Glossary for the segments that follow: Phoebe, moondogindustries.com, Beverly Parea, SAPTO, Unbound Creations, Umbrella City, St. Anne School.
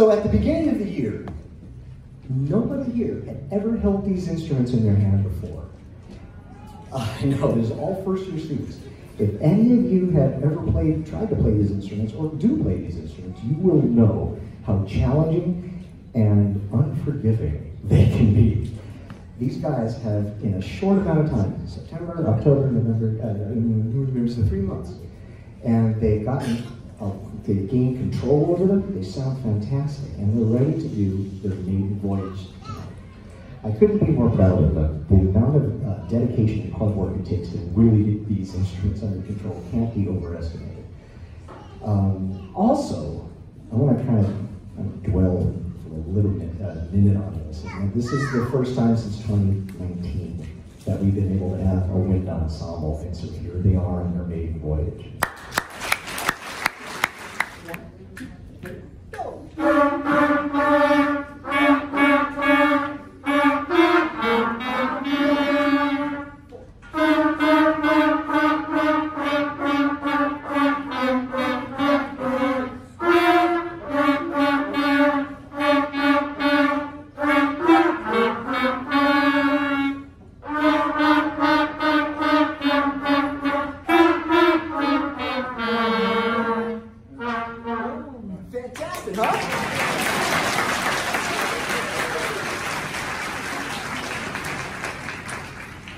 So at the beginning of the year, nobody here had ever held these instruments in their hand before. I know, this is all first-year students. If any of you have ever tried to play these instruments, or do play these instruments, you will know how challenging and unforgiving they can be. These guys have, in a short amount of time, September, October, November, so 3 months, and they've gotten, they gain control over them, they sound fantastic, and they're ready to do their maiden voyage tonight. I couldn't be more proud of them. The amount of dedication and hard work it takes to really get these instruments under control can't be overestimated. Also, I want to kind of dwell for a little bit, minute on this. And this is the first time since 2019 that we've been able to have a wind ensemble, and so here they are in their maiden voyage.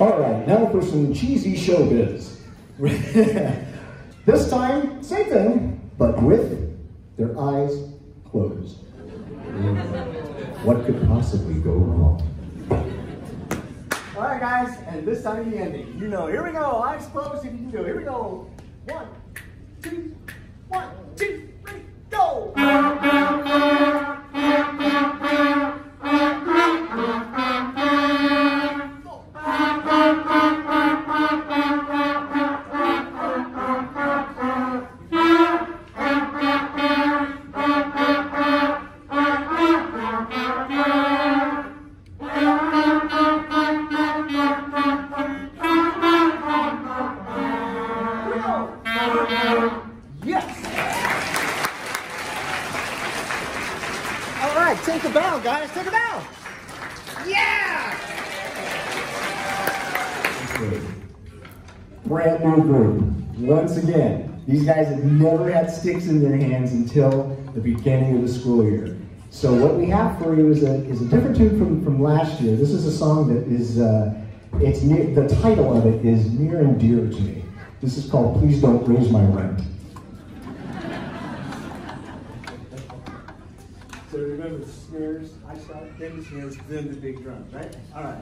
All right, now for some cheesy showbiz. This time, same thing, but with their eyes closed. What could possibly go wrong? All right, guys, and this time the ending. You know, here we go. Eyes closed, if you can do it. Here we go. 1, 2, 1, 2, 3, go! Take a bow, guys. Take a bow. Yeah! Brand new group. Once again, these guys have never had sticks in their hands until the beginning of the school year. So what we have for you is a different tune from last year. This is a song that is, it's near, the title of it is near and dear to me. This is called Please Don't Raise My Rent. So remember the snares, I start, then the snares, then the big drums, right? All right.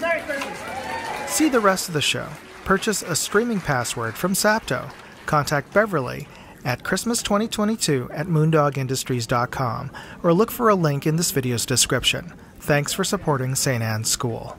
Merry Christmas. See the rest of the show. Purchase a streaming password from SAPTO. Contact Beverly at Christmas 2022 at moondogindustries.com or look for a link in this video's description. Thanks for supporting St. Anne School.